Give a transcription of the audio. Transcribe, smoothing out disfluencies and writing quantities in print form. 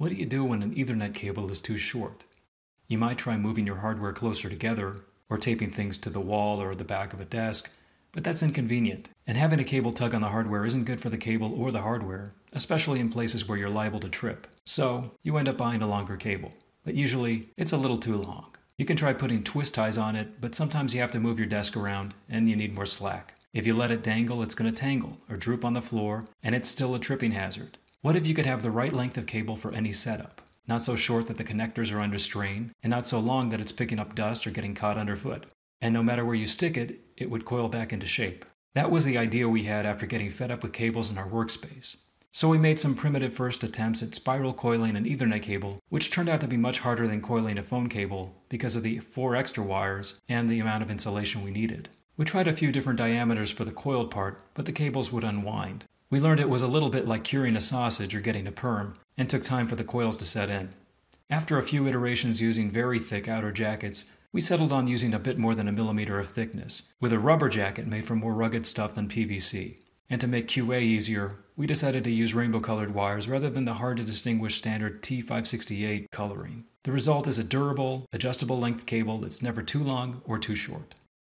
What do you do when an Ethernet cable is too short? You might try moving your hardware closer together, or taping things to the wall or the back of a desk, but that's inconvenient, and having a cable tug on the hardware isn't good for the cable or the hardware, especially in places where you're liable to trip. So you end up buying a longer cable, but usually it's a little too long. You can try putting twist ties on it, but sometimes you have to move your desk around and you need more slack. If you let it dangle, it's going to tangle or droop on the floor, and it's still a tripping hazard. What if you could have the right length of cable for any setup? Not so short that the connectors are under strain, and not so long that it's picking up dust or getting caught underfoot. And no matter where you stick it, it would coil back into shape. That was the idea we had after getting fed up with cables in our workspace. So we made some primitive first attempts at spiral coiling an Ethernet cable, which turned out to be much harder than coiling a phone cable because of the 4 extra wires and the amount of insulation we needed. We tried a few different diameters for the coiled part, but the cables would unwind. We learned it was a little bit like curing a sausage or getting a perm, and took time for the coils to set in. After a few iterations using very thick outer jackets, we settled on using a bit more than a millimeter of thickness, with a rubber jacket made from more rugged stuff than PVC. And to make QA easier, we decided to use rainbow-colored wires rather than the hard-to-distinguish standard T568 coloring. The result is a durable, adjustable-length cable that's never too long or too short.